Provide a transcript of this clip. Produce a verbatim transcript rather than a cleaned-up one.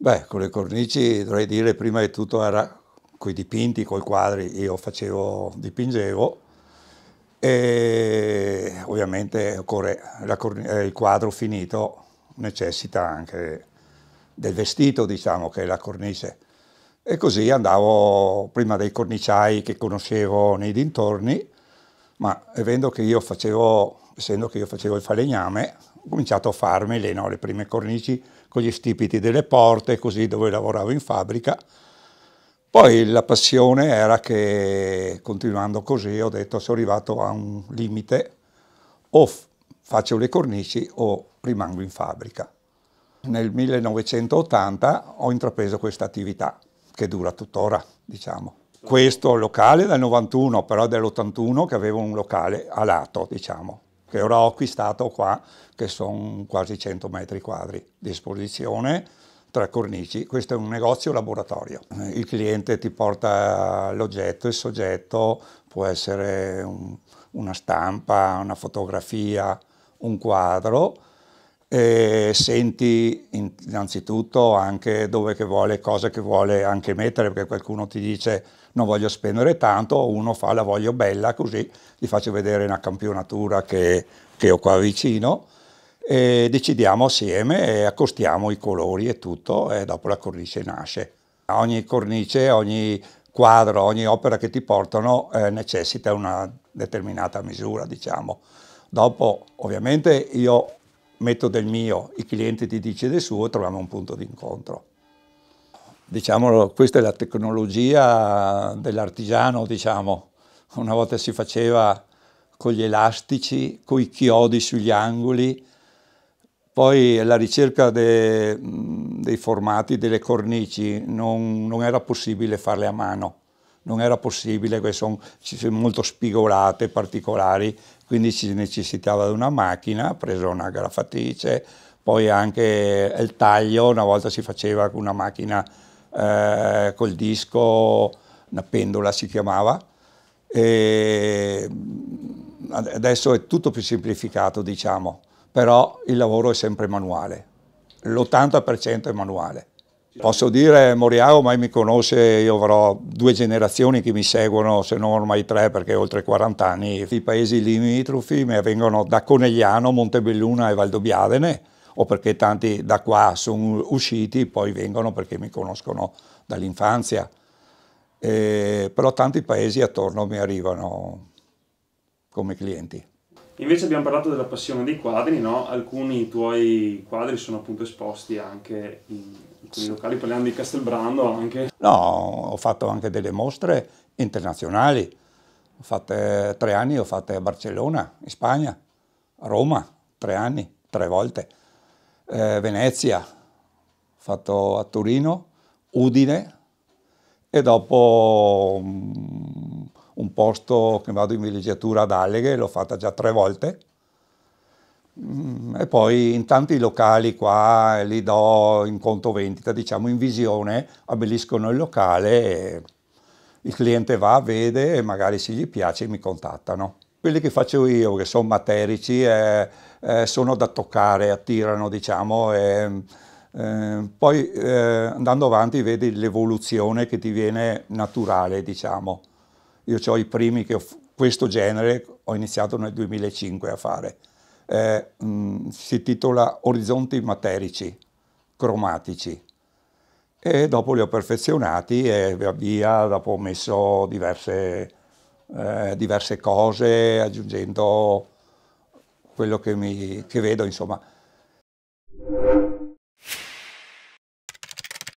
Beh, con le cornici dovrei dire prima di tutto era con i dipinti, con i quadri, io facevo, dipingevo e ovviamente occorre, la, il quadro finito necessita anche del vestito, diciamo, che è la cornice. E così andavo prima dei corniciai che conoscevo nei dintorni, ma avendo che io facevo, essendo che io facevo il falegname, ho cominciato a farmi le, no, le prime cornici con gli stipiti delle porte, così, dove lavoravo in fabbrica. Poi la passione era che, continuando così, ho detto sono arrivato a un limite, o faccio le cornici o rimango in fabbrica. Nel millenovecentottanta ho intrapreso questa attività, che dura tuttora, diciamo. Questo locale dal novantuno, però dell'ottantuno che avevo un locale a lato, diciamo, che ora ho acquistato qua, che sono quasi cento metri quadri di esposizione, tra cornici. Questo è un negozio laboratorio. Il cliente ti porta l'oggetto, il soggetto, può essere un, una stampa, una fotografia, un quadro, e senti innanzitutto anche dove che vuole, cosa che vuole anche mettere, perché qualcuno ti dice non voglio spendere tanto, uno fa la voglio bella, così gli faccio vedere una campionatura che, che ho qua vicino e decidiamo assieme e accostiamo i colori e tutto, e dopo la cornice nasce. Ogni cornice, ogni quadro, ogni opera che ti portano eh, necessita una determinata misura, diciamo. Dopo ovviamente io metto del mio, il cliente ti dice del suo e troviamo un punto d'incontro. Diciamo, questa è la tecnologia dell'artigiano, diciamo. Una volta si faceva con gli elastici, con i chiodi sugli angoli, poi alla ricerca de, dei formati delle cornici non, non era possibile farle a mano, non era possibile, che sono, sono molto spigolate, particolari, quindi si necessitava di una macchina, preso una graffatrice, poi anche il taglio, una volta si faceva con una macchina eh, col disco, una pendola si chiamava, e adesso è tutto più semplificato, diciamo, però il lavoro è sempre manuale, l'ottanta per cento è manuale. Posso dire, Moriago ormai mi conosce, io avrò due generazioni che mi seguono, se non ormai tre, perché oltre quaranta anni. I paesi limitrofi mi vengono da Conegliano, Montebelluna e Valdobiadene, o perché tanti da qua sono usciti, poi vengono perché mi conoscono dall'infanzia. Però tanti paesi attorno mi arrivano come clienti. Invece abbiamo parlato della passione dei quadri, no? Alcuni tuoi quadri sono appunto esposti anche in alcuni locali, parliamo di Castelbrando anche. No, ho fatto anche delle mostre internazionali, ho fatto tre anni, ho fatto a Barcellona, in Spagna, a Roma, tre anni, tre volte, eh, Venezia, ho fatto a Torino, Udine e dopo Um, un posto che vado in villeggiatura ad Alleghe, l'ho fatta già tre volte, e poi in tanti locali qua li do in conto vendita, diciamo in visione, abbelliscono il locale, e il cliente va, vede e magari se gli piace mi contattano. Quelli che faccio io, che sono materici, eh, eh, sono da toccare, attirano, diciamo, e eh, poi eh, andando avanti vedi l'evoluzione che ti viene naturale, diciamo. Io ho i primi che ho, questo genere ho iniziato nel duemilacinque a fare. Eh, mh, si titola Orizzonti materici cromatici e dopo li ho perfezionati e via via, dopo ho messo diverse, eh, diverse cose aggiungendo quello che, mi, che vedo, insomma.